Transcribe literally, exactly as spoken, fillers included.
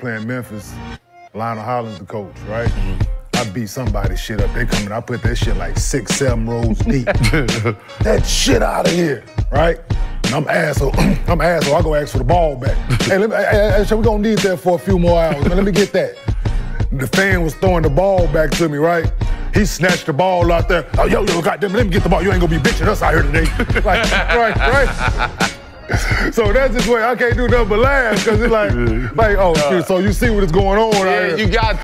Playing Memphis, Lionel Hollins the coach, right? I beat somebody's shit up. They come in, I put that shit like six, seven rows deep. That shit out of here, right? And I'm asshole. I'm asshole. I go ask for the ball back. Hey, let me, hey, hey, we gonna need that for a few more hours. Man, let me get that. The fan was throwing the ball back to me, right? He snatched the ball out there. Oh, yo, yo, goddamn, let me get the ball. You ain't gonna be bitching us out here today. Like, right, right. So that's just where I can't do nothing but laugh, because it's like, like, oh, so you see what is going on out here. Yeah, you got